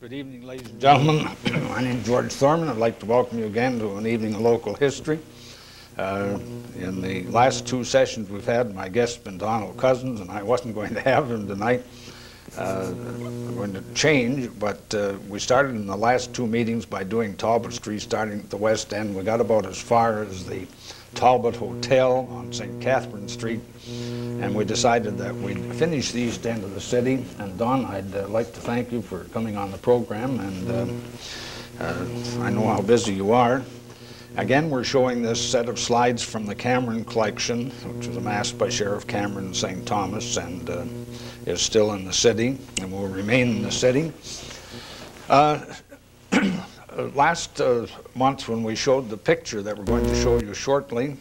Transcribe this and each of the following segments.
Good evening, ladies and gentlemen. My name is George Thorman. I'd like to welcome you again to an evening of local history. In the last two sessions we've had, my guest has been Donald Cousins, and I wasn't going to have him tonight. I'm going to change, but we started in the last two meetings by doing Talbot Street, starting at the west end. We got about as far as the Talbot Hotel on St. Catherine Street, and we decided that we'd finish the east end of the city. And Don, I'd like to thank you for coming on the program, and I know how busy you are. Again, we're showing this set of slides from the Cameron collection, which was amassed by Sheriff Cameron St. Thomas, and is still in the city and will remain in the city. Last month when we showed the picture that we're going to show you shortly,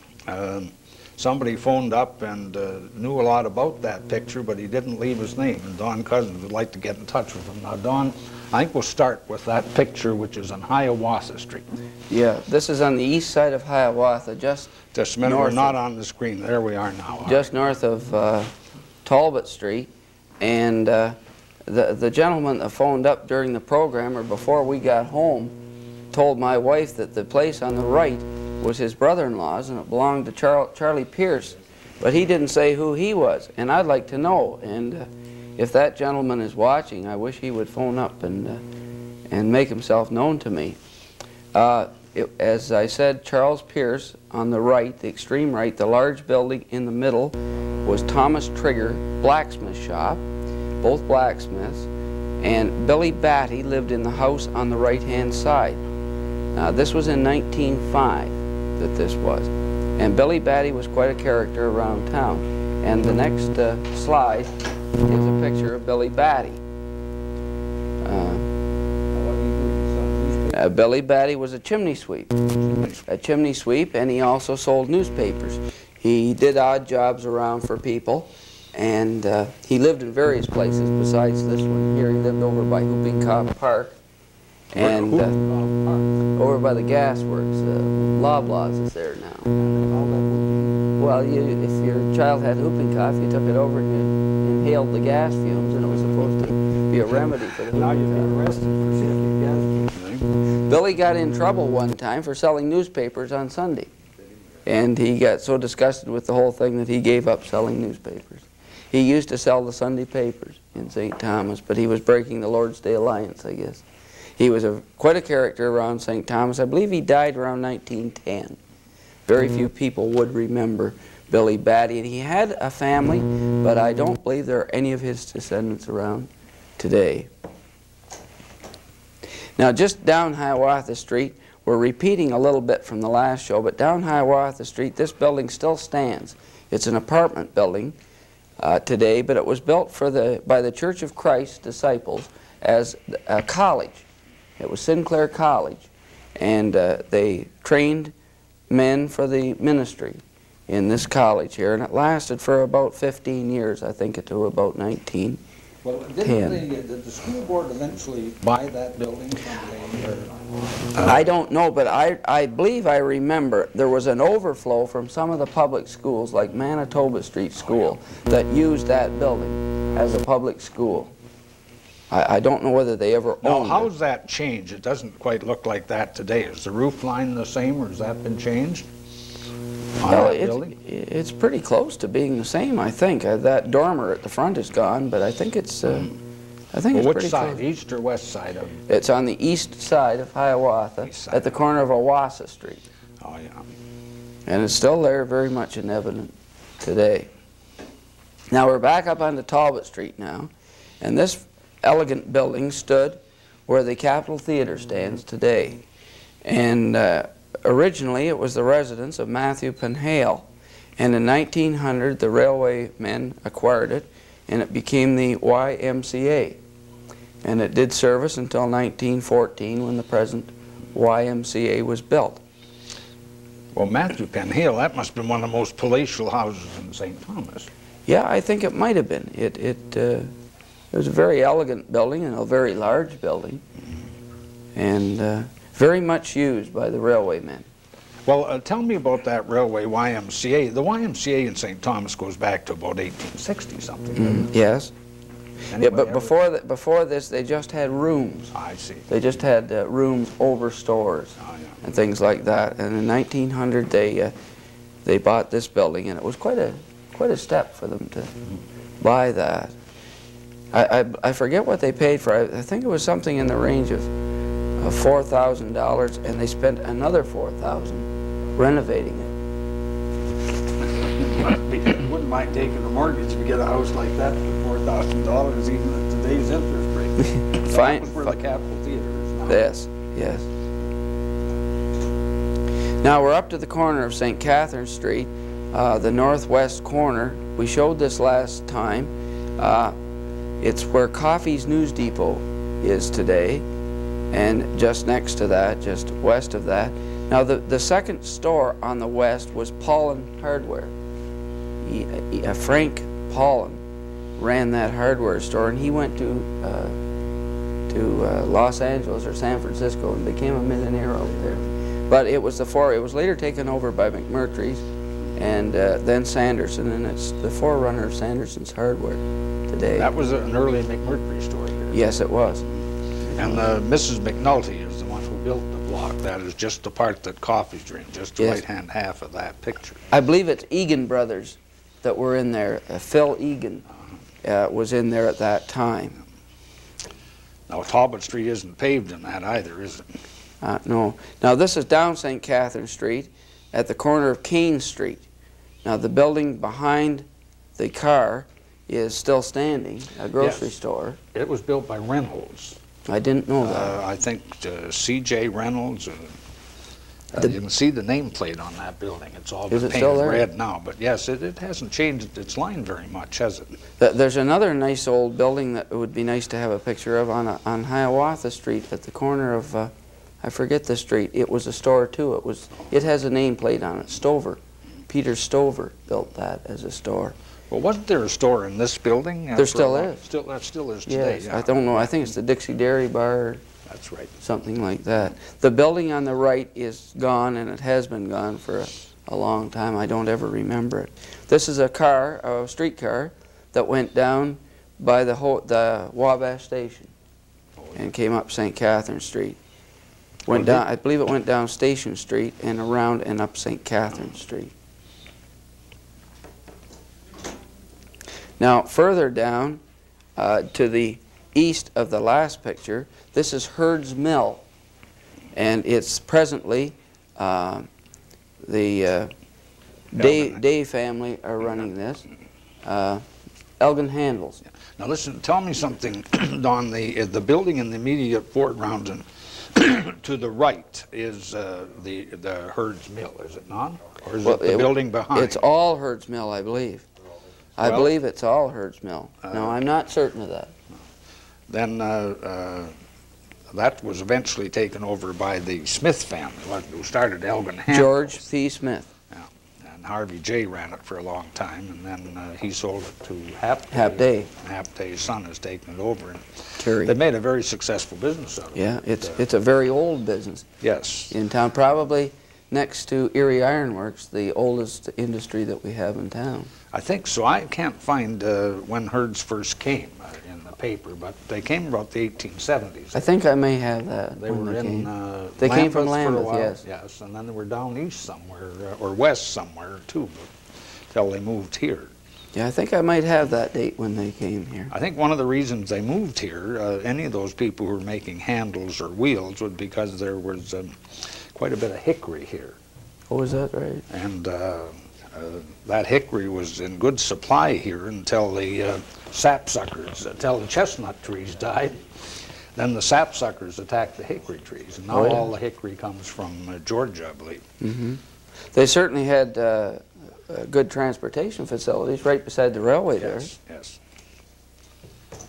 somebody phoned up and knew a lot about that picture, but he didn't leave his name, and Don Cousins would like to get in touch with him. Now, Don, I think we'll start with that picture, which is on Hiawatha Street. Yeah, this is on the east side of Hiawatha, just a minute, we're not on the screen. There we are now. Just north of Talbot Street, and the gentleman that phoned up during the program, or before we got home, told my wife that the place on the right was his brother-in-law's, and it belonged to Charlie Pierce, but he didn't say who he was, and I'd like to know. And if that gentleman is watching, I wish he would phone up and make himself known to me. As I said, Charles Pierce on the right, the extreme right, the large building in the middle was Thomas Trigger blacksmith shop, both blacksmiths, and Billy Batty lived in the house on the right-hand side. Now, this was in 1905 that this was, and Billy Batty was quite a character around town. And the next slide is a picture of Billy Batty. Billy Batty was a chimney sweep, and he also sold newspapers. He did odd jobs around for people, and he lived in various places besides this one here. He lived over by Hooping Cough Park, and over by the gas works. Loblaws is there now. Well, if your child had whooping cough, you took it over and you inhaled the gas fumes, and it was supposed to be a remedy for the now you've been arrested for safety gas fumes. Billy got in trouble one time for selling newspapers on Sunday, and he got so disgusted with the whole thing that he gave up selling newspapers. He used to sell the Sunday papers in St. Thomas, but he was breaking the Lord's Day Alliance, I guess. He was quite a character around St. Thomas. I believe he died around 1910. Very few people would remember Billy Batty. And he had a family, but I don't believe there are any of his descendants around today. Now, just down Hiawatha Street, we're repeating a little bit from the last show, but down Hiawatha Street, this building still stands. It's an apartment building today, but it was built by the Church of Christ Disciples as a college. It was Sinclair College, and they trained men for the ministry in this college here, and it lasted for about 15 years, I think, until about 1910. Well, did the school board eventually buy that building someday? I don't know, but I believe I remember there was an overflow from some of the public schools, like Manitoba Street School, that used that building as a public school. I don't know whether they ever owned it. Now, how's that changed? It doesn't quite look like that today. Is the roof line the same, or has that been changed on that building? It's pretty close to being the same, I think. That dormer at the front is gone, but I think it's pretty close. Which side, east or west side of it? It's on the east side of Hiawatha, at the corner of Owasa Street. Oh, yeah. And it's still there, very much in evidence today. Now, we're back up onto Talbot Street now, and this elegant building stood where the Capitol Theater stands today, and originally it was the residence of Matthew Penhale, and in 1900 the railway men acquired it, and it became the YMCA, and it did service until 1914 when the present YMCA was built. Well, Matthew Penhale, that must have been one of the most palatial houses in St. Thomas. Yeah, I think it might have been. It was a very elegant building and a very large building, and very much used by the railway men. Well, tell me about that railway YMCA. The YMCA in St. Thomas goes back to about 1860-something. Yes. Anybody but before this, they just had rooms. I see. They just had rooms over stores and things like that. And in 1900, they bought this building, and it was quite a step for them to buy that. I forget what they paid for. I think it was something in the range of $4,000, and they spent another $4,000 renovating it. Wouldn't mind taking a mortgage to get a house like that for $4,000, even at today's interest rate. Fine. Where the Capitol Theater is now. Yes, yes. Now we're up to the corner of St. Catherine Street, the northwest corner. We showed this last time. It's where Coffee's News Depot is today, and just next to that, just west of that. Now the second store on the west was Paulin Hardware. Frank Paulin ran that hardware store, and he went to Los Angeles or San Francisco and became a millionaire over there. But it was later taken over by McMurtry's, and then Sanderson, and it's the forerunner of Sanderson's Hardware today. That was an early McMurtry store here. Yes, it was. And Mrs. McNulty is the one who built the block. That is just the part that Coffee's dream, just the right-hand half of that picture. I believe it's Egan Brothers that were in there. Phil Egan was in there at that time. Now, Talbot Street isn't paved in that either, is it? No. Now, this is down St. Catherine Street at the corner of Kane Street. Now, the building behind the car is still standing, a grocery store. It was built by Reynolds. I didn't know that. I think C.J. Reynolds. You can see the nameplate on that building. It's all painted red now, but yes, it hasn't changed its line very much, has it? There's another nice old building that would be nice to have a picture of on Hiawatha Street at the corner of, I forget the street. It was a store too. It has a nameplate on it. Stover, Peter Stover built that as a store. Well, wasn't there a store in this building? There still is. That still is today. Yes, yeah. I don't know. I think it's the Dixie Dairy Bar. That's right. Something like that. The building on the right is gone, and it has been gone for a long time. I don't ever remember it. This is a streetcar, that went down by the Wabash Station and came up St. Catherine Street. Went down. I believe it went down Station Street and around and up St. Catherine Street. Now, further down to the east of the last picture, this is Hurd's Mill, and it's presently the Day family are running this. Elgin handles. Now listen, tell me something, Don. The building in the immediate foreground and to the right is the Hurd's Mill, is it not? Or is it the building behind? It's all Hurd's Mill, I believe. I believe it's all Hurd's Mill. No, I'm not certain of that. Then that was eventually taken over by the Smith family, who started Elgin Handles. George P. Smith. Yeah, and Harvey J. ran it for a long time, and then he sold it to Hapday. Hapday. Hapday's son has taken it over. And Terry. They made a very successful business out of it. Yeah, it's a very old business. Yes. In town, probably next to Erie Ironworks, the oldest industry that we have in town. I think so. I can't find when Hurd's first came in the paper, but they came about the 1870s. I think I may have that. They were in they came from Lambeth, yes. Yes, and then they were down east somewhere, or west somewhere, too, until they moved here. Yeah, I think I might have that date when they came here. I think one of the reasons they moved here, any of those people who were making handles or wheels, was because there was quite a bit of hickory here. Oh, is that right? And that hickory was in good supply here until the sapsuckers, until the chestnut trees died. Then the sapsuckers attacked the hickory trees, and now all the hickory comes from Georgia, I believe. Mm-hmm. They certainly had good transportation facilities right beside the railway there. Yes, yes.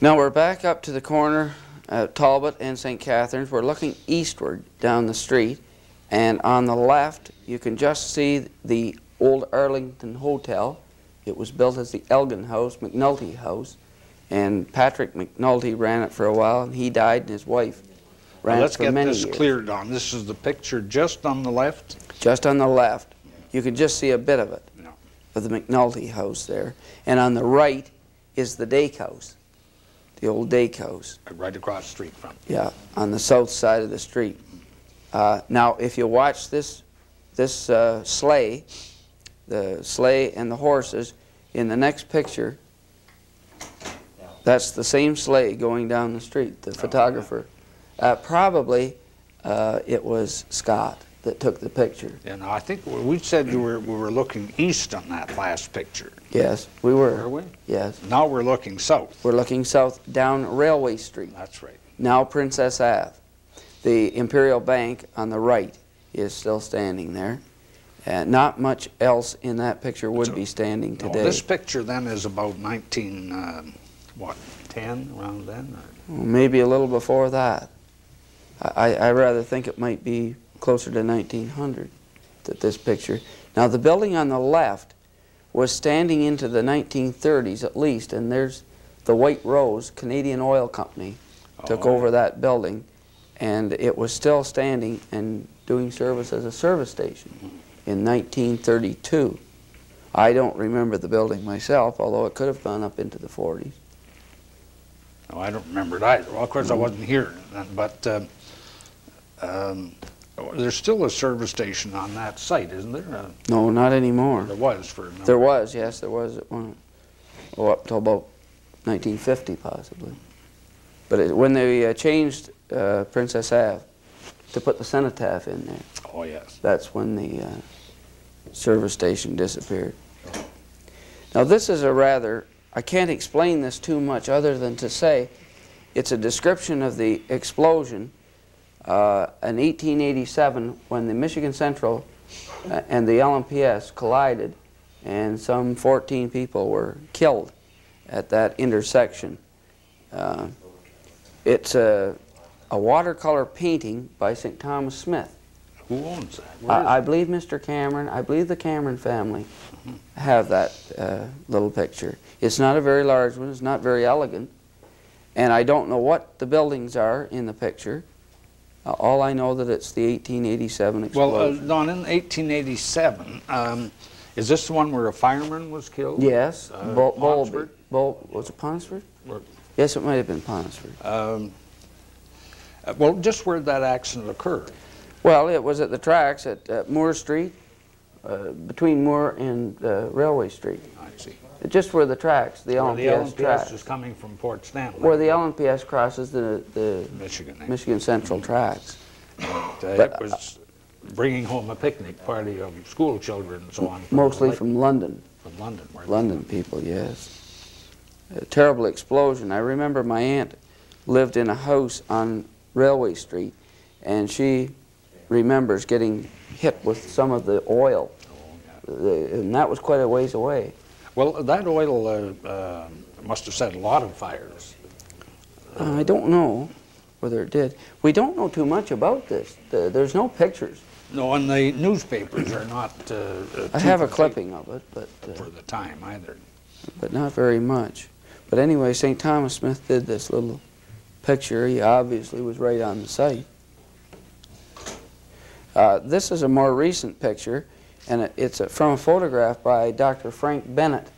Now we're back up to the corner at Talbot and St. Catherine's. We're looking eastward down the street. And on the left, you can just see the old Arlington Hotel. It was built as the Elgin House, McNulty House. And Patrick McNulty ran it for a while, and he died, and his wife ran it for many years. Let's get this cleared on. This is the picture just on the left? Just on the left. You can just see a bit of it, of the McNulty House there. And on the right is the Dake House, the old Dake House. Right across the street from. Yeah, on the south side of the street. Now, if you watch this sleigh, the sleigh and the horses, in the next picture, that's the same sleigh going down the street, the photographer. Yeah. Probably it was Scott that took the picture. And I think we said we were looking east on that last picture. Yes, we were. Were we? Yes. Now we're looking south. We're looking south down Railway Street. That's right. Now Princess Ave. The Imperial Bank on the right is still standing there. Not much else in that picture would be standing today. This picture then is about 1910, around then? Or? Well, maybe a little before that. I rather think it might be closer to 1900 that this picture. Now the building on the left was standing into the 1930s at least, and there's the White Rose, Canadian Oil Company, took over that building, and it was still standing and doing service as a service station in 1932. I don't remember the building myself, although it could have gone up into the 40s. Oh, I don't remember it either. Well, of course, I wasn't here, but there's still a service station on that site, isn't there? No, not anymore. There was for a number. There was, yes, there was at one, up until about 1950, possibly. But when they changed Princess Ave to put the cenotaph in there. Oh, yes. That's when the service station disappeared. Now this is a rather, I can't explain this too much other than to say it's a description of the explosion in 1887 when the Michigan Central and the LMPS collided and some 14 people were killed at that intersection. It's a watercolor painting by St. Thomas Smith. Who owns that? I believe Mr. Cameron, I believe the Cameron family have that little picture. It's not a very large one, it's not very elegant, and I don't know what the buildings are in the picture. All I know that it's the 1887 explosion. Well, Don, in 1887, is this the one where a fireman was killed? Yes, Bolby. Was it Ponsford? Yes, it might have been Ponsford. Well, just where that accident occurred. Well, it was at the tracks at Moore Street, between Moore and Railway Street. I see. Just where the tracks, the LMPS tracks. Is coming from Port Stanley. Where the LMPS crosses the Michigan Central tracks. But it was bringing home a picnic party of school children and so on. Mostly from London. From London. London people, yes. A terrible explosion. I remember my aunt lived in a house on Railway Street, and she remembers getting hit with some of the oil, and that was quite a ways away. Well, that oil must have set a lot of fires. I don't know whether it did. We don't know too much about this. There's no pictures. No, and the newspapers are not... I have a clipping of it, but... for the time, either. But not very much. But anyway, St. Thomas Smith did this little picture. He obviously was right on the site. This is a more recent picture, and it's from a photograph by Dr. Frank Bennett,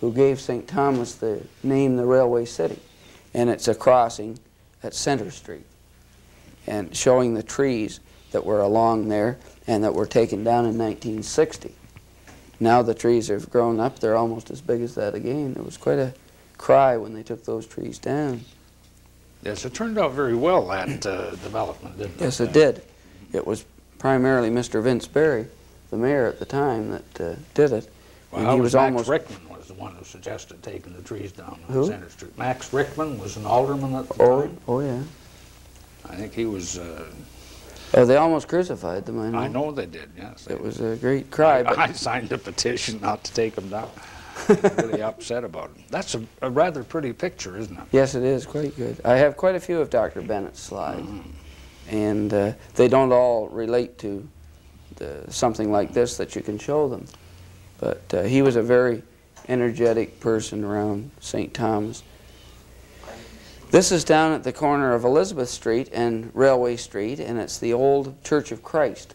who gave St. Thomas the name the Railway City. And it's a crossing at Center Street, and showing the trees that were along there and that were taken down in 1960. Now the trees have grown up. They're almost as big as that again. There was quite a cry when they took those trees down. Yes, it turned out very well, that development, didn't it? Yes, it did. It was primarily Mr. Vince Berry, the mayor at the time, that did it. Well, and he was Max Rickman was the one who suggested taking the trees down on Center Street. Max Rickman was an alderman at the time. Oh, yeah. I think he was... they almost crucified them, I know. I know they did, yes. It was a great cry. I signed a petition not to take them down. I'm really upset about it. That's a rather pretty picture, isn't it? Yes, it is. Quite good. I have quite a few of Dr. Bennett's slides. And they don't all relate to something like this that you can show them. But he was a very energetic person around St. Thomas. This is down at the corner of Elizabeth Street and Railway Street, and it's the old Church of Christ.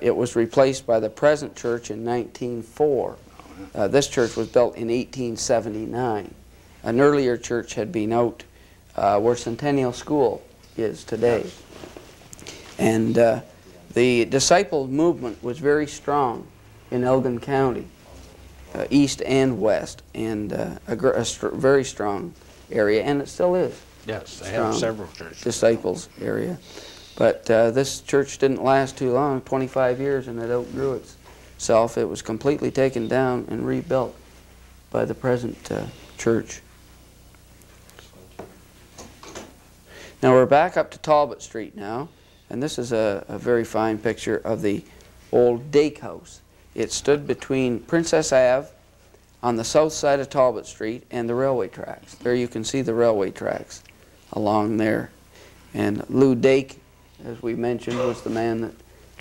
It was replaced by the present church in 1904. This church was built in 1879. An earlier church had been out where Centennial School is today. And the Disciple movement was very strong in Elgin County, east and west, and a very strong area, and it still is. Yes, they have several churches. Disciples area. But this church didn't last too long, 25 years, and it outgrew itself. It was completely taken down and rebuilt by the present church. Now we're back up to Talbot Street now, and this is a very fine picture of the old Dake House. It stood between Princess Ave on the south side of Talbot Street and the railway tracks. There you can see the railway tracks along there. And Lou Dake, as we mentioned, was the man that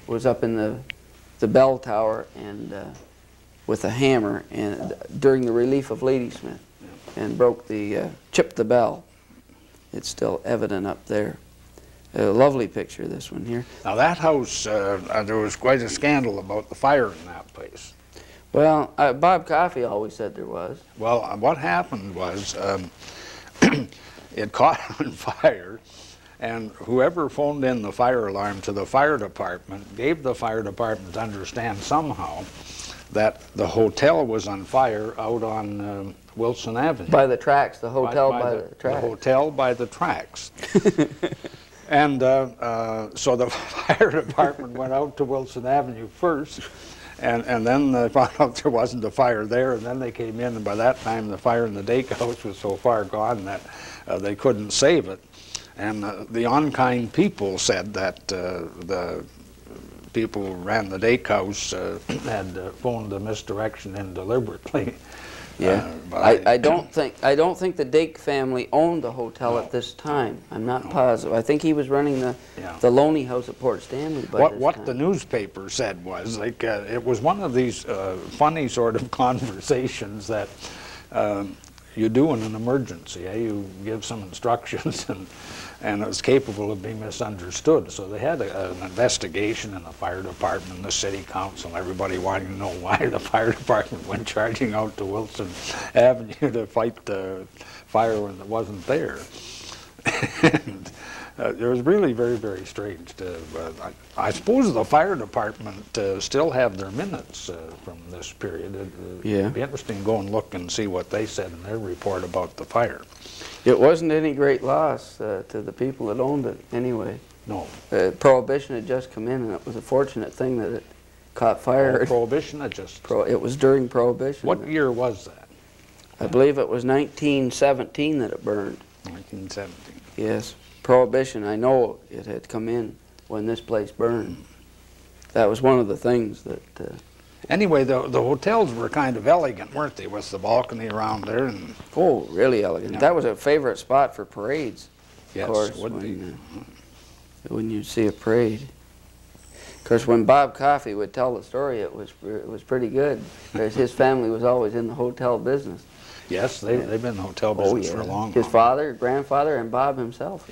was up in the bell tower and with a hammer and during the relief of Ladysmith and broke the, chipped the bell. It's still evident up there. A lovely picture, this one here. Now that house, there was quite a scandal about the fire in that place. Well, Bob Coffey always said there was. Well, what happened was it caught on fire, and whoever phoned in the fire alarm to the fire department gave the fire department to understand somehow that the hotel was on fire out on Wilson Avenue. By the tracks, the hotel by the tracks. The hotel by the tracks. And so the fire department went out to Wilson Avenue first, and then they found out there wasn't a fire there, and then they came in, and by that time the fire in the Dake House was so far gone that they couldn't save it. And the unkind people said that the people who ran the Dake House had phoned the misdirection in deliberately. Yeah, I don't think the Dake family owned the hotel at this time. I'm not positive. I think he was running the Loney House at Port Stanley. By what the newspaper said was like it was one of these funny sort of conversations that you do in an emergency. You give some instructions, and it was capable of being misunderstood. So they had an investigation in the fire department, the city council, everybody wanting to know why the fire department went charging out to Wilson Avenue to fight the fire when it wasn't there. And, it was really very, very strange. I suppose the fire department still have their minutes from this period. It'd be interesting to go and look and see what they said in their report about the fire. It wasn't any great loss to the people that owned it anyway. No. Prohibition had just come in, and it was a fortunate thing that it caught fire. Prohibition had just... it was during Prohibition. What year was that? I believe it was 1917 that it burned. 1917. Yes. Prohibition, I know it had come in when this place burned. That was one of the things that... Anyway, the hotels were kind of elegant, weren't they, with the balcony around there? And oh, really elegant. Yeah. That was a favorite spot for parades, yes, of course. Yes, would be. When you'd see a parade. Of course, when Bob Coffey would tell the story, it was pretty good, because his family was always in the hotel business. Yes, they've been in the hotel business for a long time. His father, grandfather, and Bob himself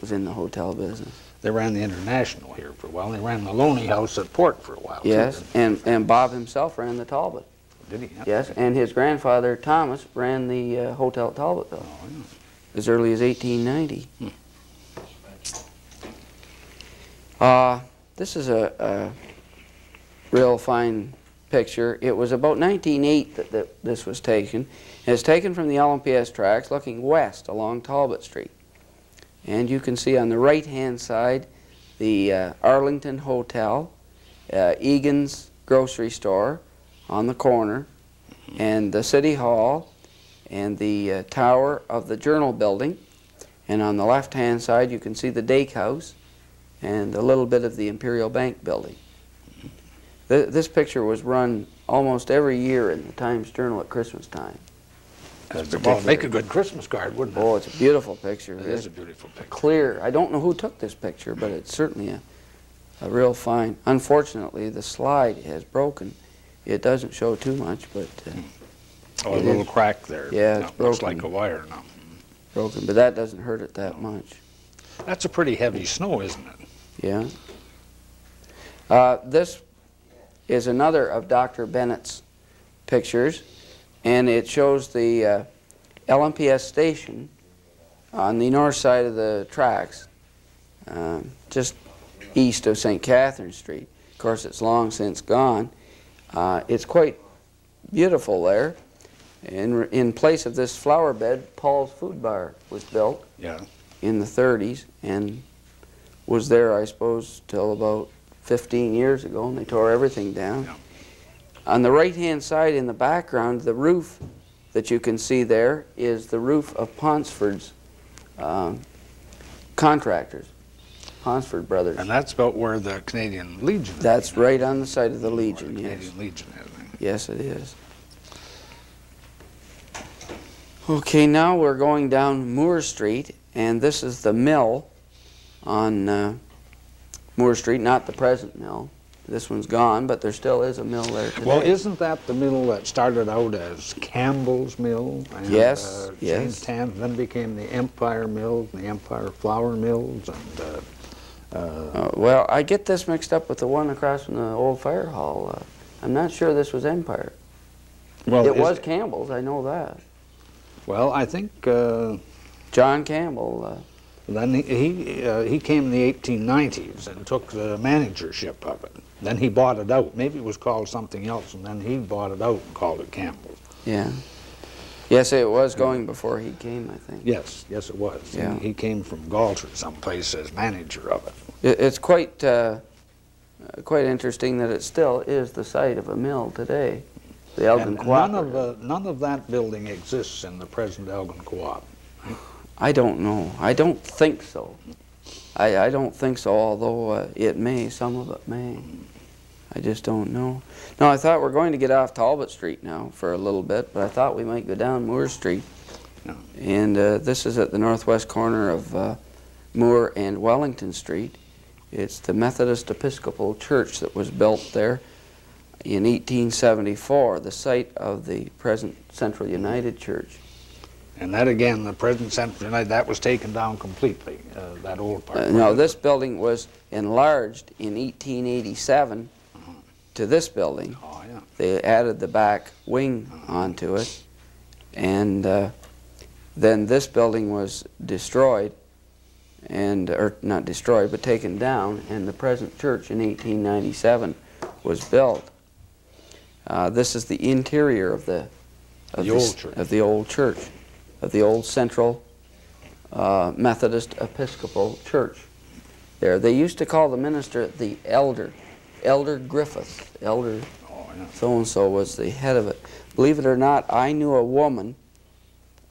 was in the hotel business. They ran the International here for a while. They ran the Loney House at Port for a while. Yes, and Bob himself ran the Talbot. Did he? Yeah. Yes, and his grandfather, Thomas, ran the Hotel Talbot, though, as early as 1890. This is a real fine picture. It was about 1908 that this was taken. It's taken from the LMPS tracks looking west along Talbot Street. And you can see on the right-hand side the Arlington Hotel, Egan's grocery store on the corner, and the City Hall, and the tower of the Journal Building. And on the left-hand side you can see the Dake House and a little bit of the Imperial Bank Building. This picture was run almost every year in the Times Journal at Christmas time. Well, make a good Christmas card, wouldn't it? Oh, it's a beautiful picture. It is a beautiful picture. Clear. I don't know who took this picture, but it's certainly a real fine. Unfortunately, the slide has broken. It doesn't show too much, but... a little crack there. Yeah, it's broken. Looks like a wire now. Broken, but that doesn't hurt it that much. That's a pretty heavy snow, isn't it? Yeah. This is another of Dr. Bennett's pictures, and it shows the LMPS station on the north side of the tracks, just east of St. Catherine Street. Of course, it's long since gone. It's quite beautiful there. In place of this flower bed, Paul's Food Bar was built in the 30s and was there, I suppose, till about 15 years ago, and they tore everything down. Yeah. On the right-hand side in the background, the roof that you can see there is the roof of Ponsford's contractors, Ponsford Brothers. And that's about where the Canadian Legion is. That's right on the side of the Legion, the Canadian Legion is. Yes, it is. Okay, now we're going down Moore Street, and this is the mill on Moore Street, not the present mill. This one's gone, but there still is a mill there today. Well, isn't that the mill that started out as Campbell's Mill? And, yes, yes. Then became the Empire Mill, the Empire Flour Mills, and well, I get this mixed up with the one across from the old fire hall. I'm not sure this was Empire. Well, it was Campbell's, I know that. Well, I think John Campbell. Then he came in the 1890s and took the managership of it. Then he bought it out. Maybe it was called something else, and then he bought it out and called it Campbell. Yeah. Yes, it was going before he came, I think. Yes, yes, it was. Yeah. He came from Galter someplace as manager of it. It's quite quite interesting that it still is the site of a mill today. The Elgin Co-op. None of that building exists in the present Elgin Co-op. I don't know. I don't think so. I don't think so, although it may, some of it may. I just don't know. Now, I thought we're going to get off Talbot Street now for a little bit, but I thought we might go down Moore Street. No. And this is at the northwest corner of Moore and Wellington Street. It's the Methodist Episcopal Church that was built there in 1874, the site of the present Central United Church. And that again, the present Central United, that was taken down completely, that old part. No, this building was enlarged in 1887 to this building. Oh, yeah. They added the back wing onto it, and then this building was destroyed, and or not destroyed, but taken down, and the present church in 1897 was built. This is the interior of the old church, of the old Central Methodist Episcopal Church. There, they used to call the minister the elder, Elder Griffith, Elder so-and-so was the head of it. Believe it or not, I knew a woman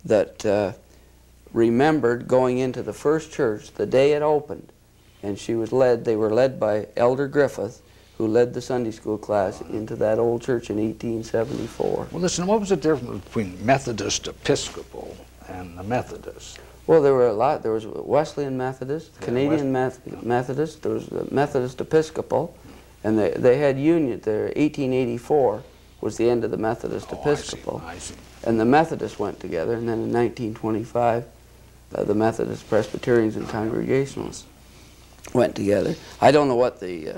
that remembered going into the first church the day it opened, and she was led. They were led by Elder Griffith, who led the Sunday school class into that old church in 1874. Well, listen, what was the difference between Methodist Episcopal and the Methodist? Well, there were a lot. There was Wesleyan Methodist, Canadian Methodist, there was the Methodist Episcopal, and they had union there. 1884 was the end of the Methodist Episcopal. I see. And the Methodists went together, and then in 1925, the Methodist Presbyterians and Congregationalists went together. I don't know what the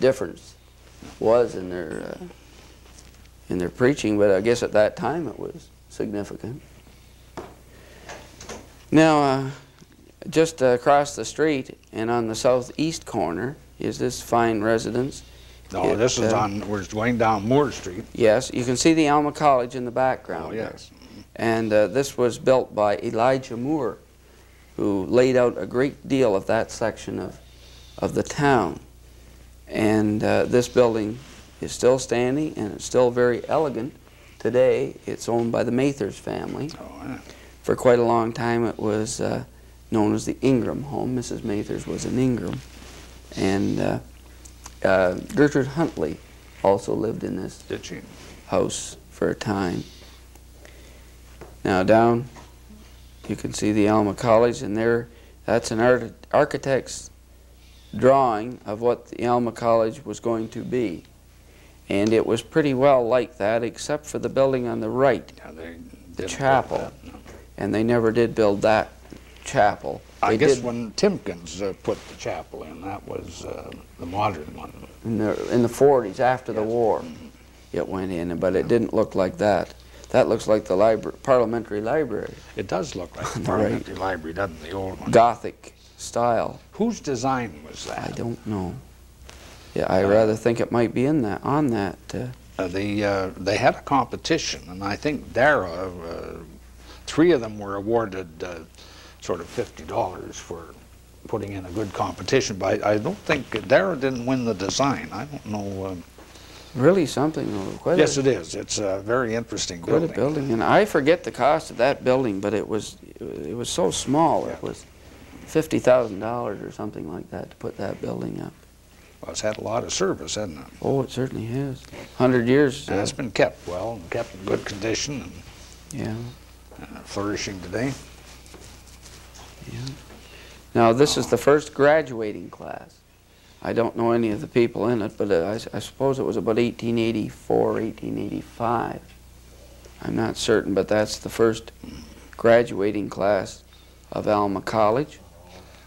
difference was in their preaching, but I guess at that time it was significant. Now, just across the street and on the southeast corner is this fine residence. No, this is we're going down Moore Street. Yes, you can see the Alma College in the background. Oh, yes. And this was built by Elijah Moore, who laid out a great deal of that section of the town. And this building is still standing, and it's still very elegant. Today, it's owned by the Mathers family. Oh, yeah. For quite a long time, it was known as the Ingram home. Mrs. Mathers was an Ingram. And Gertrude Huntley also lived in this house for a time. Now down, you can see the Alma College, and there, that's an architect's drawing of what the Alma College was going to be, and it was pretty well like that, except for the building on the right, the chapel, and they never did build that chapel. I guess when Timkins put the chapel in, that was the modern one. In the 40s, after the war. it went in, but it didn't look like that. That looks like the library, parliamentary library. It does look like the parliamentary library, doesn't the old one? Gothic style. Whose design was that? I don't know. Yeah, I rather think it might be in that, on that. They had a competition, and I think Dara, three of them were awarded sort of $50 for putting in a good competition, but I don't think Dara didn't win the design. I don't know. Really something. Yes, it is. It's a very interesting building. Quite a building, and I forget the cost of that building, but it was so small. Yeah. It was $50,000 or something like that to put that building up. Well, it's had a lot of service, hasn't it? Oh, it certainly has. 100 years. And it's been kept well and kept in good condition. And flourishing today. Yeah. Now, this is the first graduating class. I don't know any of the people in it, but I suppose it was about 1884, 1885. I'm not certain, but that's the first graduating class of Alma College.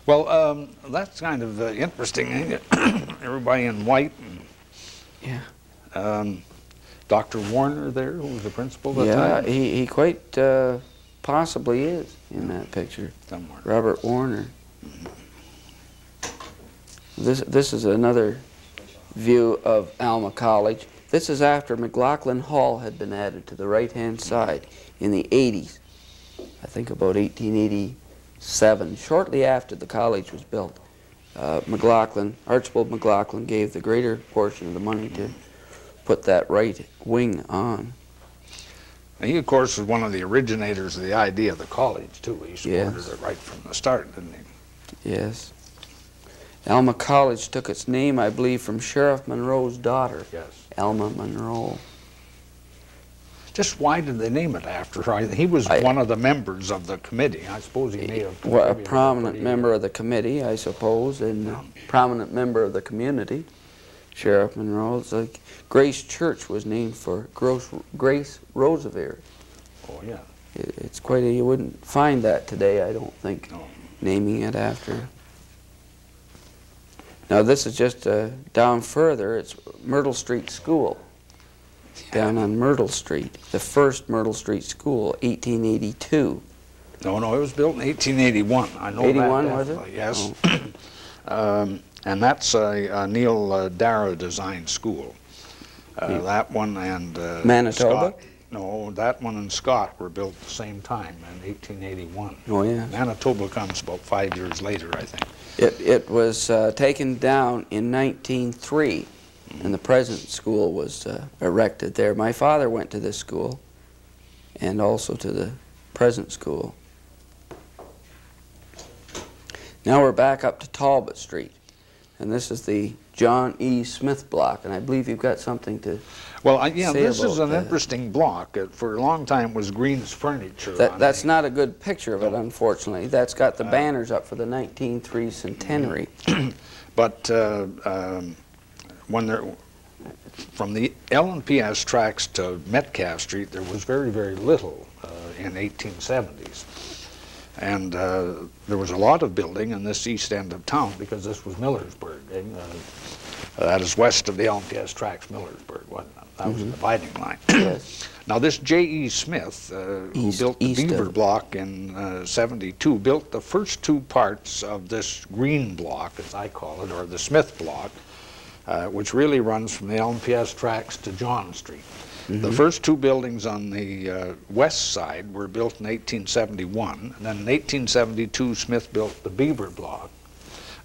Well, that's kind of interesting, ain't it? Everybody in white. And, Dr. Warner there, who was the principal at the time. Yeah, he quite possibly is in that picture. Somewhere. Robert Warner. This is another view of Alma College. This is after McLaughlin Hall had been added to the right-hand side in the 80s, I think about 1887. Shortly after the college was built, Archibald McLaughlin gave the greater portion of the money to put that right wing on. And he, of course, was one of the originators of the idea of the college, too. He supported it right from the start, didn't he? Yes. Alma College took its name, I believe, from Sheriff Monroe's daughter, Alma Monroe. Just why did they name it after her? He was one of the members of the committee. I suppose he may have... Well, a prominent member of the committee, I suppose, and a prominent member of the community, Sheriff Monroe. It's like Grace Church was named for Grace Roosevelt. Oh, yeah. It's quite you wouldn't find that today, I don't think, naming it after. Now, this is just down further. It's Myrtle Street School, down on Myrtle Street, the first Myrtle Street School, 1882. No, it was built in 1881. I know 81, that. 81, was it? Yes. Oh. And that's a Neil Darrow designed school. That one and... Manitoba? Scott, no, that one and Scott were built at the same time in 1881. Oh, yeah. Manitoba comes about 5 years later, I think. It was taken down in 1903, and the present school was erected there. My father went to this school, and also to the present school. Now we're back up to Talbot Street, and this is the John E. Smith block, and I believe you've got something to say this is an interesting block. For a long time, it was Green's Furniture. That's not a good picture of it, unfortunately. That's got the banners up for the 1903 centenary. But from the LMPS tracks to Metcalf Street, there was very, very little in 1870s. And there was a lot of building in this east end of town because this was Millersburg. And, that is west of the LMPS tracks, Millersburg, wasn't it? That was the dividing line. Now, this J.E. Smith, who built the Beaver block in 72, built the first two parts of this green block, as I call it, or the Smith block, which really runs from the LMPS tracks to John Street. The first two buildings on the west side were built in 1871, and then in 1872 Smith built the Beaver block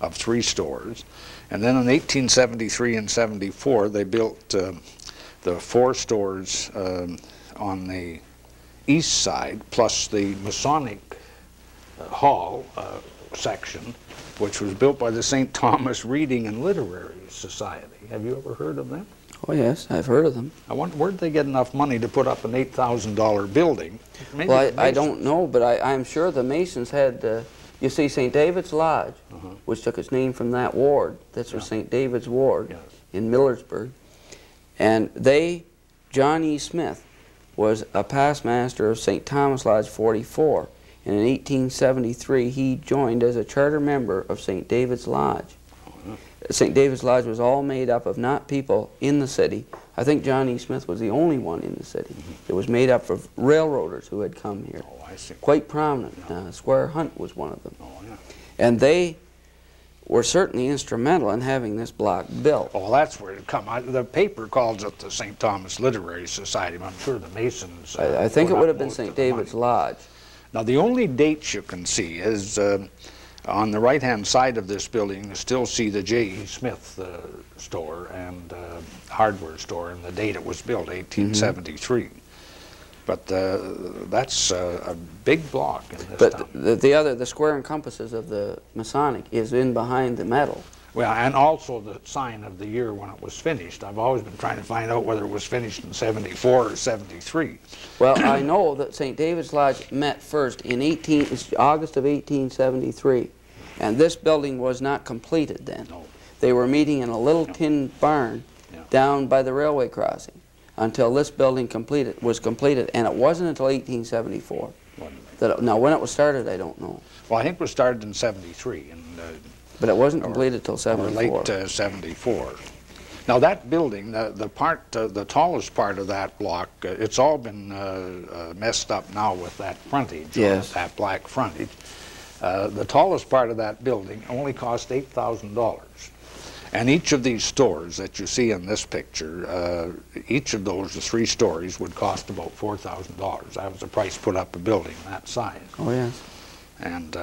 of three stores, and then in 1873 and 74 they built the four stores on the east side, plus the Masonic Hall section, which was built by the St. Thomas Reading and Literary Society. Have you ever heard of them? Oh, yes, I've heard of them. I wonder, where'd they get enough money to put up an $8,000 building? Maybe I don't know, but I'm sure the Masons had, you see, St. David's Lodge, which took its name from that ward. That's St. David's Ward in Millersburg. And John E. Smith, was a past master of St. Thomas Lodge 44. And in 1873, he joined as a charter member of St. David's Lodge. St. David's Lodge was all made up of not people in the city. I think John E. Smith was the only one in the city. Mm-hmm. It was made up of railroaders who had come here. Oh, I see. Quite prominent. Yeah. Squire Hunt was one of them. Oh, yeah. And they were certainly instrumental in having this block built. Oh, well, that's where it come. The paper calls it the St. Thomas Literary Society, but I'm sure the Masons... I think it would have been St. David's Lodge. Now, the only dates you can see is... on the right-hand side of this building, you still see the J.E. Smith store and hardware store, and the date it was built, 1873. Mm-hmm. But that's a big block in this town. But the square and compasses of the Masonic is in behind the metal. Well, and also the sign of the year when it was finished. I've always been trying to find out whether it was finished in 74 or 73. Well, I know that St. David's Lodge met first in August of 1873. And this building was not completed then. No. They were meeting in a little tin barn down by the railway crossing until this building was completed. And it wasn't until 1874. Now, when it was started, I don't know. Well, I think it was started in 73. And, but it wasn't completed until 74. Late 74. Now, that building, the tallest part of that block, it's all been messed up now with that frontage, that black frontage. The tallest part of that building only cost $8,000. And each of these stores that you see in this picture, each of those, the three stories, would cost about $4,000. That was the price put up a building that size. Oh, yes. And...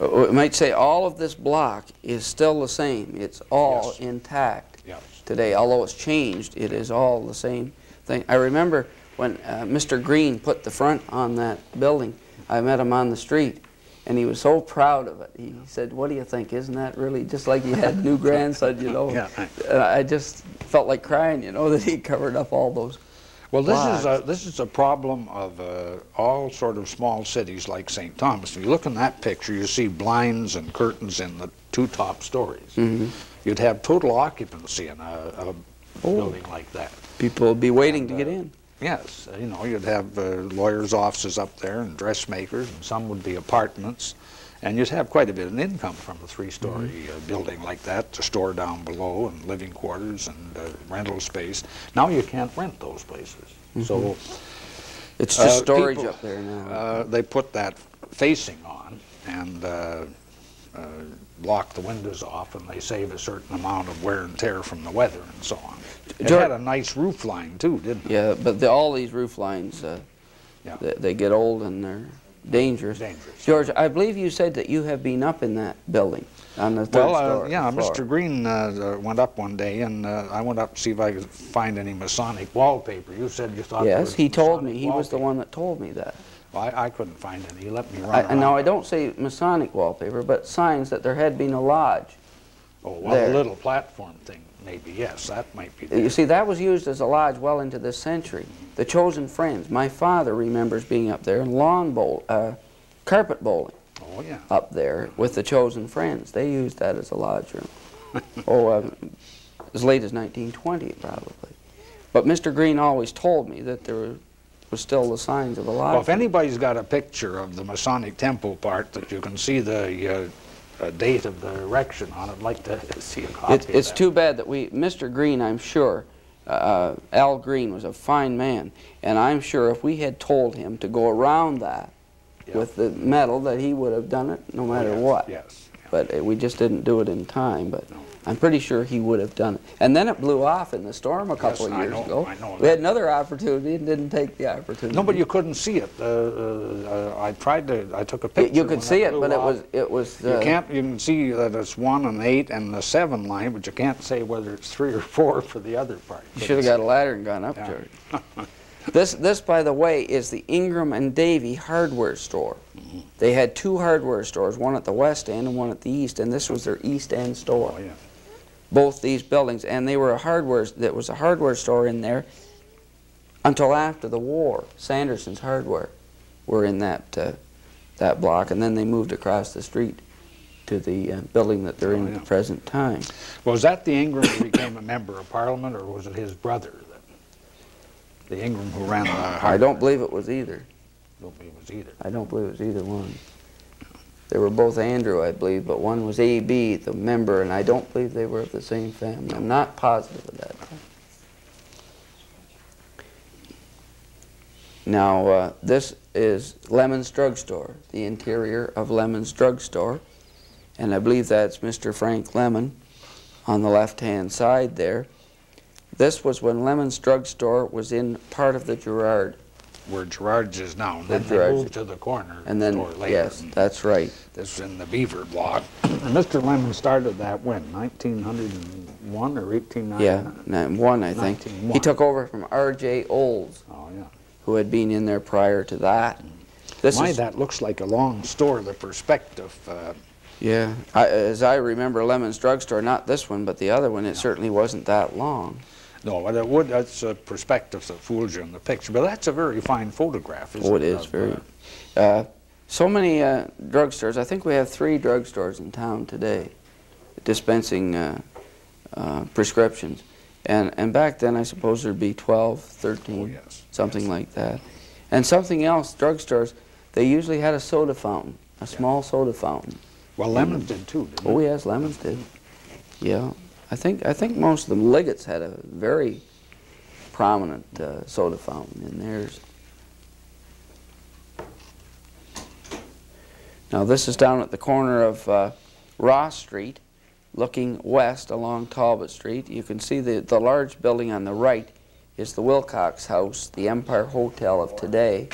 we might say all of this block is still the same. It's all intact today. Although it's changed, it is all the same thing. I remember when Mr. Green put the front on that building, I met him on the street, and he was so proud of it. He said, "What do you think? Isn't that really just like he had new grandson, you know?" I just felt like crying, you know, that he covered up all those. Well, this is a problem of all sort of small cities like St. Thomas. If you look in that picture, you see blinds and curtains in the two top stories. Mm-hmm. You'd have total occupancy in a building like that. People would be waiting to get in. Yes, you know, you'd have lawyers' offices up there and dressmakers, and some would be apartments. And you'd have quite a bit of income from a three-story building like that, the store down below, and living quarters, and rental space. Now you can't rent those places. Mm-hmm. So it's just storage people, up there now. They put that facing on and block the windows off, and they save a certain amount of wear and tear from the weather and so on. It had a nice roof line, too, didn't it? Yeah, but all these roof lines, they get old and they're... Dangerous. George, I believe you said that you have been up in that building on the third story. Yeah, Mr. Green went up one day, and I went up to see if I could find any Masonic wallpaper. You said you thought there was Masonic told me. He was the one that told me that. Well, I couldn't find any. He let me run around. Now, I don't say Masonic wallpaper, but signs that there had been a lodge. Oh, well, a little platform thing, maybe. Yes, that might be there. You see, that was used as a lodge well into this century. The Chosen Friends. My father remembers being up there and carpet bowling. Oh, yeah. Up there with the Chosen Friends. They used that as a lodge room. As late as 1920, probably. But Mr. Green always told me that there was still the signs of a lodge. Well, if anybody's got a picture of the Masonic Temple part that you can see the... date of the erection on it. I'd like to see a copy of that. It's too bad that Mr. Green, I'm sure, Al Green was a fine man, and I'm sure if we had told him to go around that with the metal, that he would have done it no matter what. Yes. But we just didn't do it in time, but I'm pretty sure he would have done it. And then it blew off in the storm a couple of years ago. I know. We had another opportunity and didn't take the opportunity. No, but you couldn't see it. I tried to, I took a picture. You could see it, but it was... you can see that it's 1 and 8 and the 7 line, but you can't say whether it's 3 or 4 for the other part. You should have got a ladder and gone up to it. This, by the way, is the Ingram and Davy hardware store. Mm-hmm. They had 2 hardware stores, one at the west end and one at the east, and this was their east end store. Oh, yeah. Both these buildings, and they were there was a hardware store in there until after the war. Sanderson's Hardware were in that block, and then they moved across the street to the building that they're in at the present time. Well, was that the Ingram who became a member of Parliament, or was it his brother? The Ingram who ran the hardware. I don't believe it was either. I don't believe it was either one. They were both Andrew, I believe, but one was A.B., the member, and I don't believe they were of the same family. I'm not positive of that. Now, this is Lemon's Drugstore, the interior of Lemon's Drugstore, and I believe that's Mr. Frank Lemon on the left-hand side there. This was when Lemon's Drugstore was in part of the Girard. Where Girard's is now, and then they moved to the corner and then, store later. Yes, that's right. This was in the Beaver block. And Mr. Lemon started that when, 1901 or 1899? Yeah, 1901, I think. 1901. He took over from R.J. Olds, who had been in there prior to that. That looks like a long store, the perspective. Yeah, as I remember Lemon's Drugstore, not this one, but the other one, it certainly wasn't that long. No, but it would, that's a perspective that fools you in the picture, but that's a very fine photograph, isn't it? Oh, it is, very. So many drugstores. I think we have 3 drugstores in town today dispensing prescriptions. And back then, I suppose there'd be 12, 13, something like that. And something else, drugstores, they usually had a soda fountain, a small soda fountain. Well, Lemon's did too, didn't they? Oh, yes, Lemon's did. Yeah. I think most of them, Liggett's had a very prominent soda fountain in theirs. Now this is down at the corner of Ross Street, looking west along Talbot Street. You can see the large building on the right is the Wilcox House, the Empire Hotel of today.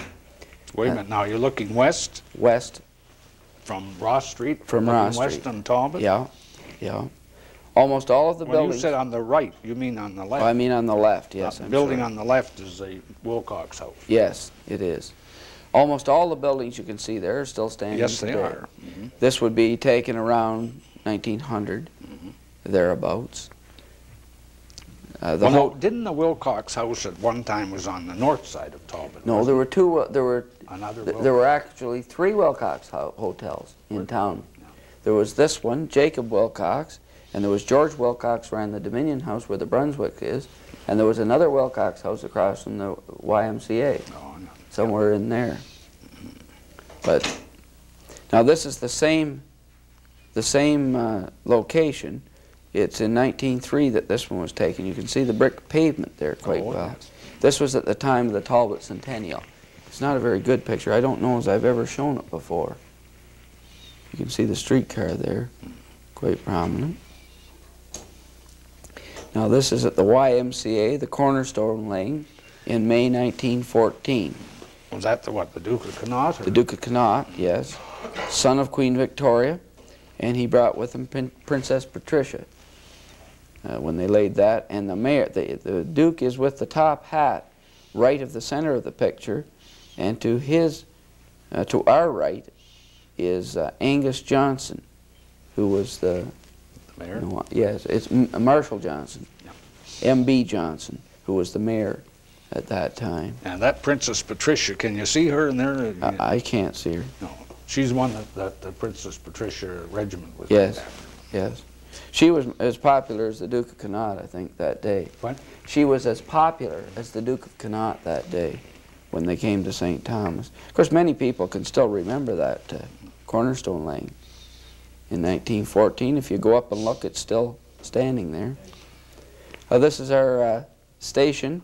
Wait a minute, now you're looking west? West. From Ross Street? From Ross Street. West on Talbot? Yeah, yeah. Almost all of the buildings. You said on the right, you mean on the left? Oh, I mean on the left, yes. The building on the left is the Wilcox House. Yes, it is. Almost all the buildings you can see there are still standing today. Yes, they are. Mm-hmm. This would be taken around 1900, thereabouts. Well, no, didn't the Wilcox House at one time was on the north side of Talbot? No, there were two. There were actually 3 Wilcox hotels in town. No. There was this one, Jacob Wilcox. And there was George Wilcox ran the Dominion House where the Brunswick is, and there was another Wilcox House across from the YMCA, somewhere in there. But now this is the same location. It's in 1903 that this one was taken. You can see the brick pavement there quite well. Yes. This was at the time of the Talbot Centennial. It's not a very good picture. I don't know as I've ever shown it before. You can see the streetcar there, quite prominent. Now this is at the YMCA, the Cornerstone Lane, in May 1914. Was that the what, the Duke of Connaught? The Duke of Connaught, yes. Son of Queen Victoria, and he brought with him Princess Patricia when they laid that. And the mayor, the Duke is with the top hat right of the center of the picture, and to his, to our right is Angus Johnson, who was the mayor? No, yes, it's Marshall Johnson, M.B. Johnson, who was the mayor at that time. And that Princess Patricia, can you see her in there? I can't see her. No, she's one that the Princess Patricia regiment was named after. Yes. She was as popular as the Duke of Connaught, I think, that day. What? She was as popular as the Duke of Connaught that day when they came to St. Thomas. Of course, many people can still remember that Cornerstone Lane. In 1914, if you go up and look, it's still standing there. This is our station,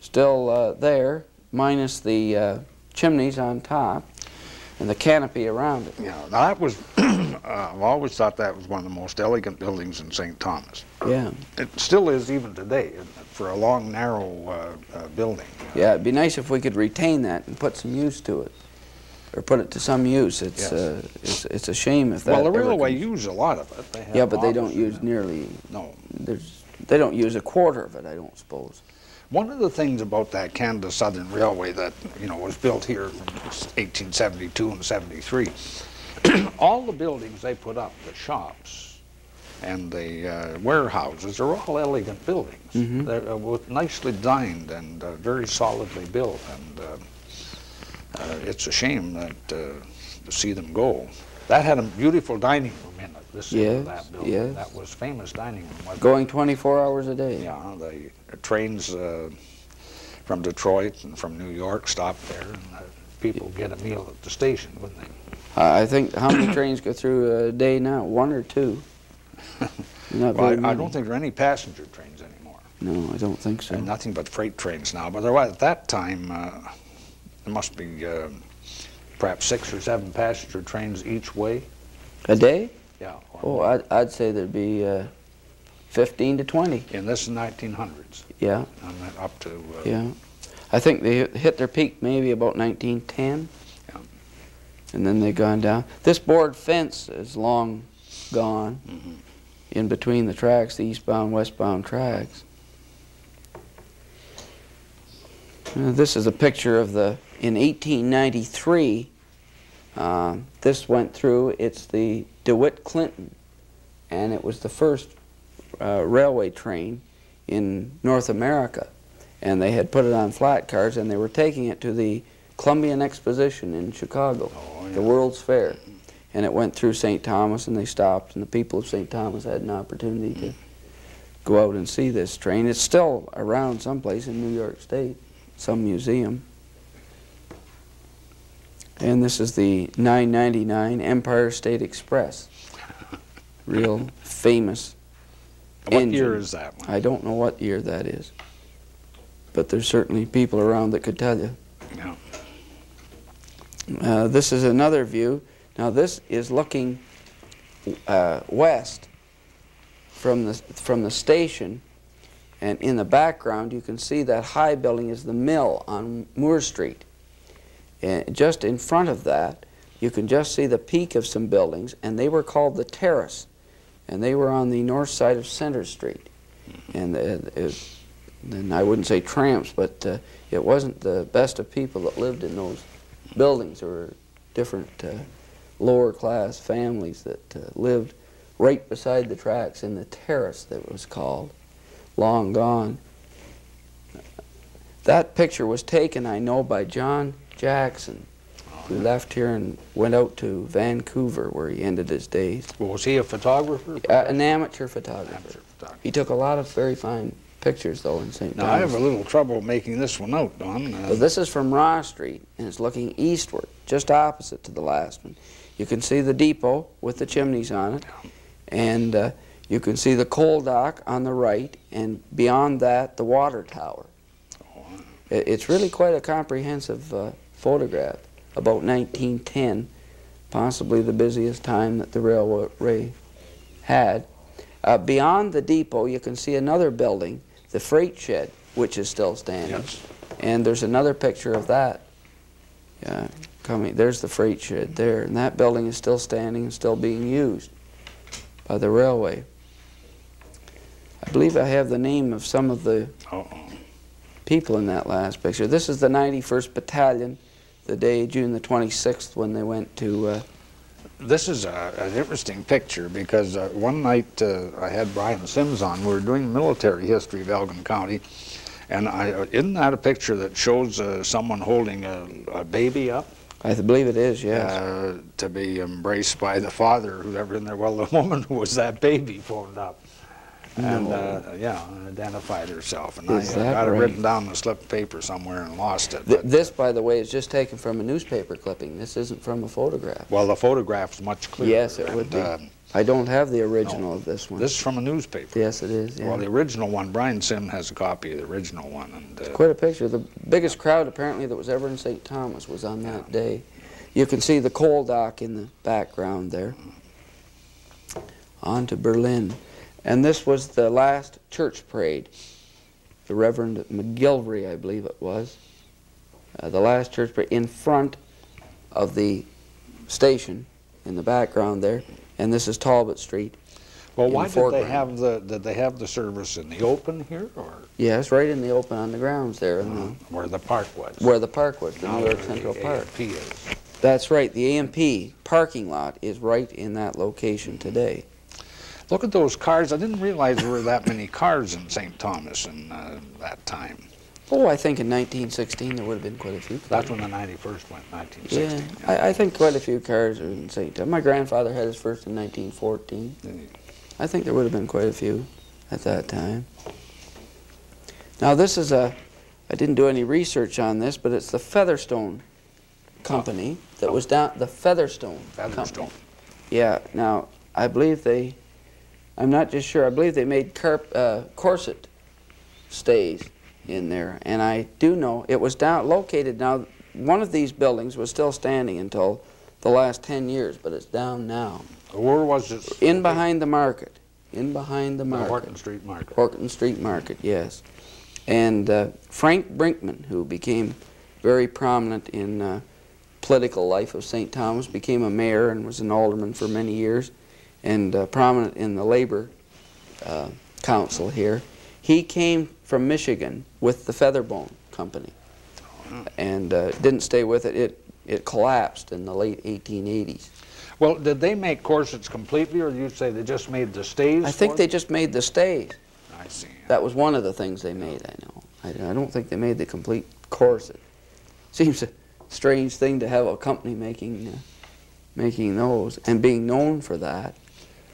still there, minus the chimneys on top and the canopy around it. Yeah, that was, I've always thought that was one of the most elegant buildings in St. Thomas. Yeah. It still is even today, isn't it, for a long, narrow building. Yeah, it'd be nice if we could retain that and put some use to it. Or put it to some use. It's it's a shame if that. Well, the railway uses a lot of it. They have but they don't use nearly. No. They don't use a quarter of it, I don't suppose. One of the things about that Canada Southern Railway that was built here in 1872 and 73, all the buildings they put up, the shops, and the warehouses are all elegant buildings. Mm-hmm. They're nicely designed and very solidly built and. It's a shame that to see them go. That had a beautiful dining room in it, this end of that building. Yes. That was famous dining room. Wasn't Going 24 hours a day. Yeah, the trains from Detroit and from New York stopped there, and people get a meal at the station, wouldn't they? I think, how many trains go through a day now? One or two? Not well, I don't think there are any passenger trains anymore. No, I don't think so. And nothing but freight trains now. But there was, at that time, there must be perhaps 6 or 7 passenger trains each way. A day? Yeah. Oh, I'd say there'd be 15 to 20. And this is 1900s. Yeah. And up to... yeah. I think they hit their peak maybe about 1910. Yeah. And then they've gone down. This board fence is long gone. Mm-hmm. In between the tracks, the eastbound, westbound tracks. This is a picture of the, in 1893, this went through, it's the DeWitt Clinton, and it was the first railway train in North America. And they had put it on flat cars, and they were taking it to the Columbian Exposition in Chicago, oh, yeah. The World's Fair. And it went through St. Thomas, and they stopped, and the people of St. Thomas had an opportunity to go out and see this train. It's still around someplace in New York State, some museum. And this is the 999 Empire State Express. Real famous engine. What year is that one? I don't know what year that is. But there's certainly people around that could tell you. Yeah. This is another view. Now this is looking west from the station, and in the background you can see that high building is the mill on Moore Street. And just in front of that, you can just see the peak of some buildings, and they were called the Terrace, and they were on the north side of Center Street. And I wouldn't say tramps, but it wasn't the best of people that lived in those buildings. There were different lower-class families that lived right beside the tracks in the Terrace, that was called, long gone. That picture was taken, I know, by John Jackson, who left here and went out to Vancouver, where he ended his days. Well, was he a photographer? An amateur photographer. He took a lot of very fine pictures, though, in St. Now, Thomas. I have a little trouble making this one out, Don. So this is from Raw Street, and it's looking eastward, just opposite to the last one. You can see the depot with the chimneys on it, and you can see the coal dock on the right, and beyond that, the water tower. It's really quite a comprehensive photograph, about 1910, possibly the busiest time that the railway had. Beyond the depot, you can see another building, the freight shed, which is still standing. Yes. And there's another picture of that coming. There's the freight shed there, and that building is still standing and still being used by the railway. I believe I have the name of some of the people in that last picture. This is the 91st Battalion, the day, June the 26th, when they went to... This is an interesting picture, because one night I had Brian Sims on. We were doing military history of Elgin County, and isn't that a picture that shows someone holding a baby up? I believe it is, yes. To be embraced by the father, whoever in there. Well, the woman who was that baby phoned up and, identified herself. And is I got right? It written down on a slip of paper somewhere and lost it. This, by the way, is just taken from a newspaper clipping. This isn't from a photograph. Well, the photograph's much clearer. Yes, it would be. I don't have the original of this one. This is from a newspaper. Yes, it is. Yeah. Well, the original one, Brian Sim has a copy of the original one. And, it's quite a picture. The biggest crowd, apparently, that was ever in St. Thomas was on that day. You can see the coal dock in the background there. On to Berlin. And this was the last church parade. The Reverend McGilvery, I believe it was, the last church parade in front of the station, in the background there. And this is Talbot Street. Well, why did they have the service in the open here, or? Yes, right in the open on the grounds there, where the park was. Where the park was, the New York Central Park. AMP is. That's right. The AMP parking lot is right in that location today. Look at those cars. I didn't realize there were that many cars in St. Thomas in that time. Oh, I think in 1916 there would have been quite a few cars. That's when the 91st went, 1916. Yeah, I think quite a few cars are in St. Thomas. My grandfather had his first in 1914. I think there would have been quite a few at that time. Now this is I didn't do any research on this, but it's the Featherstone company that was down, the Featherstone company. Yeah, now, I believe they, I'm not just sure, I believe they made corset stays in there. And I do know it was down, located now, one of these buildings was still standing until the last 10 years, but it's down now. Where was it? In behind the market. In behind the market. Horton Street Market. Horton Street Market, yes. And Frank Brinkman, who became very prominent in political life of St. Thomas, became a mayor and was an alderman for many years, and prominent in the labor council here. He came from Michigan with the Featherbone Company and didn't stay with it. It collapsed in the late 1880s. Well, did they make corsets completely, or you'd say they just made the stays? I think they just made the stays. I see. That was one of the things they made, I know. I don't think they made the complete corset. Seems a strange thing to have a company making making those and being known for that.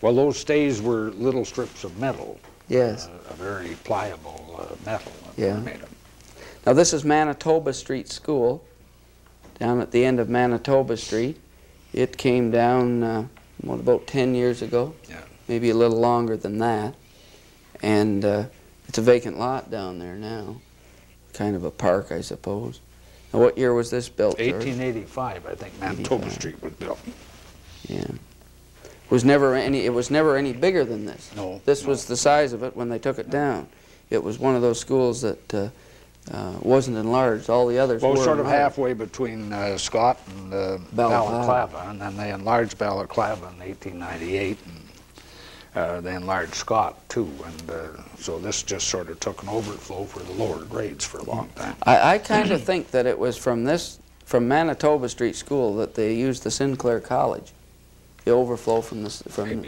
Well, those stays were little strips of metal. Yes. A very pliable metal. Yeah. That made them. Now, this is Manitoba Street School, down at the end of Manitoba Street. It came down, what, about 10 years ago? Yeah. Maybe a little longer than that. And it's a vacant lot down there now. Kind of a park, I suppose. Now, what year was this built? 1885, I think, Manitoba Street was built. Yeah. It was never any bigger than this. No. This was the size of it when they took it down. It was one of those schools that wasn't enlarged. All the others were sort of halfway between Scott and Balaclava, and then they enlarged Balaclava in 1898, and they enlarged Scott too, and so this just sort of took an overflow for the lower grades for a long time. I kind of think that it was from Manitoba Street School that they used the Sinclair College. The overflow from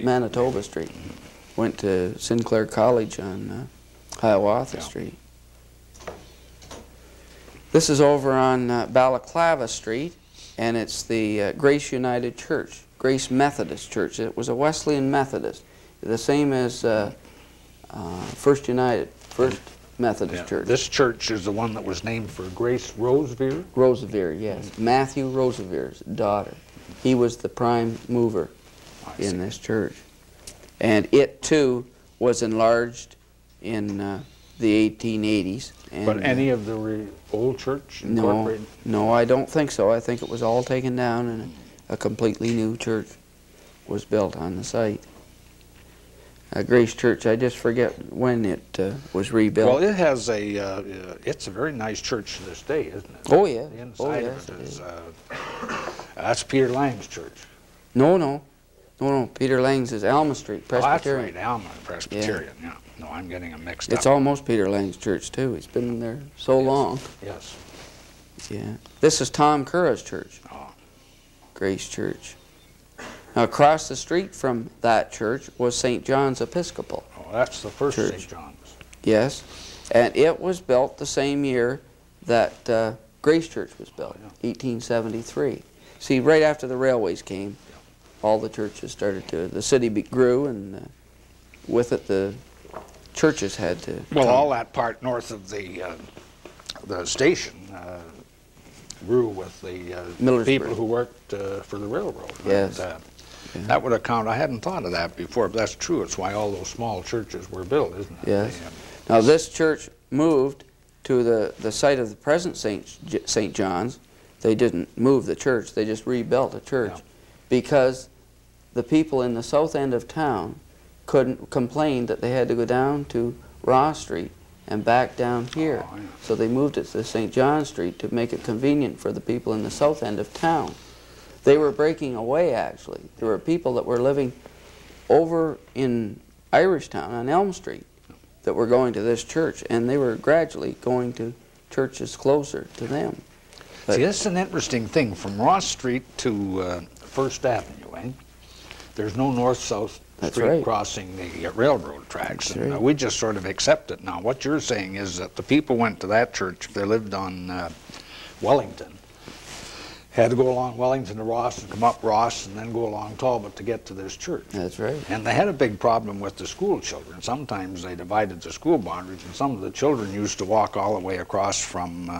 Manitoba Street went to Sinclair College on Hiawatha Street. This is over on Balaclava Street, and it's the Grace United Church, Grace Methodist Church. It was a Wesleyan Methodist, the same as First Methodist Church. This church is the one that was named for Grace Rosevere? Rosevere, yes. Matthew Rosevere's daughter. He was the prime mover in this church. And it, too, was enlarged in the 1880s. And but any of the old church incorporated? No, I don't think so. I think it was all taken down and a completely new church was built on the site. Grace Church, I just forget when it was rebuilt. Well, it has a, it's a very nice church to this day, isn't it? Oh, yeah. The inside of it is, that's Peter Lang's church. No, Peter Lang's is Alma Street, Presbyterian. Oh, that's right, Alma, Presbyterian, yeah. No, I'm getting them mixed up. It's almost Peter Lang's church, too. It's been there so long. Yes. Yeah. This is Tom Curra's church. Oh. Grace Church. Now, across the street from that church was St. John's Episcopal. Oh, that's the first St. John's. Yes. And it was built the same year that Grace Church was built, 1873. See, right after the railways came, all the churches started to... The city grew, and with it, the... churches had to all that part north of the station grew with the people who worked for the railroad. Yes. And, that would account, I hadn't thought of that before, but that's true. It's why all those small churches were built, isn't it? Yes. Now this church moved to the site of the present St. John's. They didn't move the church, they just rebuilt the church because the people in the south end of town couldn't complain that they had to go down to Ross Street and back down here. Oh, yeah. So they moved it to St. John Street to make it convenient for the people in the south end of town. They were breaking away, actually. There were people that were living over in Irishtown on Elm Street that were going to this church, and they were gradually going to churches closer to them. But see, that's an interesting thing. From Ross Street to First Avenue, eh? There's no north-south street crossing the railroad tracks. And, we just sort of accept it now. What you're saying is that the people went to that church if they lived on Wellington, had to go along Wellington to Ross and come up Ross and then go along Talbot to get to this church. That's right. And they had a big problem with the school children. Sometimes they divided the school boundaries, and some of the children used to walk all the way across from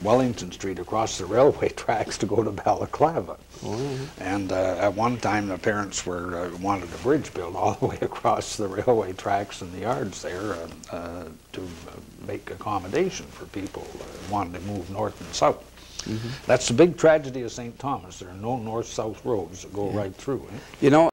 Wellington Street across the railway tracks to go to Balaclava. Mm-hmm. And at one time the parents were wanted a bridge built all the way across the railway tracks and the yards there to make accommodation for people wanting to move north and south. Mm-hmm. That's the big tragedy of St. Thomas. There are no north-south roads that go right through. Eh? You know.